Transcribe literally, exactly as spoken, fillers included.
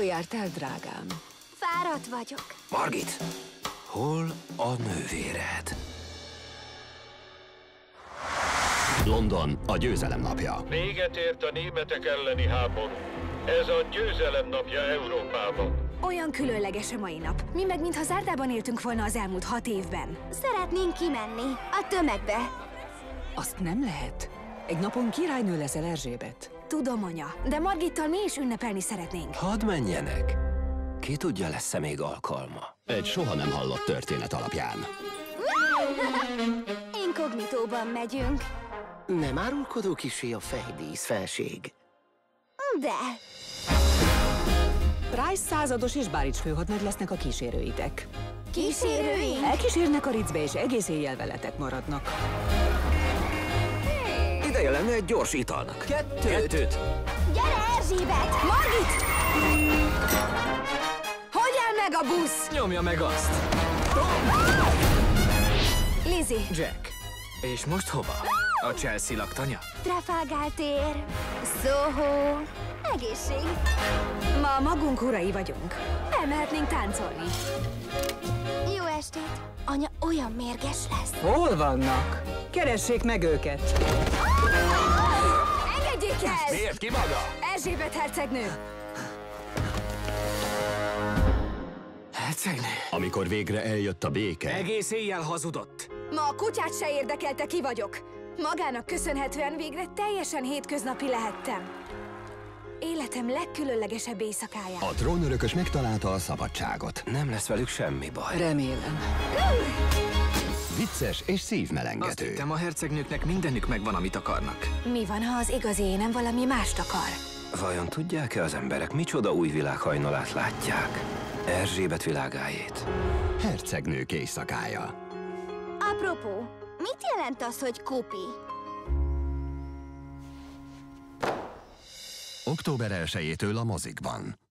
Jól jártál, drágám. Fáradt vagyok. Margit, hol a nővéred? London, a győzelem napja. Véget ért a németek elleni háború. Ez a győzelem napja Európában. Olyan különleges a mai nap. Mi meg mintha zárdában éltünk volna az elmúlt hat évben. Szeretnénk kimenni a tömegbe. Azt nem lehet. Egy napon királynő leszel, Erzsébet. Tudom, anya, de Margittal mi is ünnepelni szeretnénk. Hadd menjenek. Ki tudja, lesz-e még alkalma? Egy soha nem hallott történet alapján. Inkognitóban megyünk. Nem árulkodó kissé a fejdísz, felség. De... Pryce százados és Báricsfő hadnagy lesznek a kísérőitek. Kísérőink? Elkísérnek a Ritzbe, és egész éjjel veletek maradnak. Hey. Ideje lenne egy gyors italnak. Kettőt! Kettőt. Gyere, Erzsébet! Margit! Hogy áll meg a busz? Nyomja meg azt! Ah! Lizzie! Jack. És most hova? Ah! A Chelsea laktanya? Trafalgar tér. Soho. Egészség. Ma magunk urai vagyunk. Elmehetnénk táncolni. Jó estét. Anya olyan mérges lesz. Hol vannak? Keressék meg őket. Engedjék el! Miért ki maga? Erzsébet hercegnő. Hercegnő? Amikor végre eljött a béke... Egész éjjel hazudott. Ma a kutyát se érdekelte, ki vagyok. Magának köszönhetően végre teljesen hétköznapi lehettem. Életem legkülönlegesebb éjszakáját. A trónörökös megtalálta a szabadságot. Nem lesz velük semmi baj. Remélem. Vicces és szívmelengető. Azt hittem, a hercegnőknek mindenük megvan, amit akarnak. Mi van, ha az igazi énem valami mást akar? Vajon tudják-e az emberek, micsoda új világhajnalát látják? Erzsébet világájét. Hercegnők éjszakája. Apropó, mit jelent az, hogy kupi? október elsejétől a mozikban.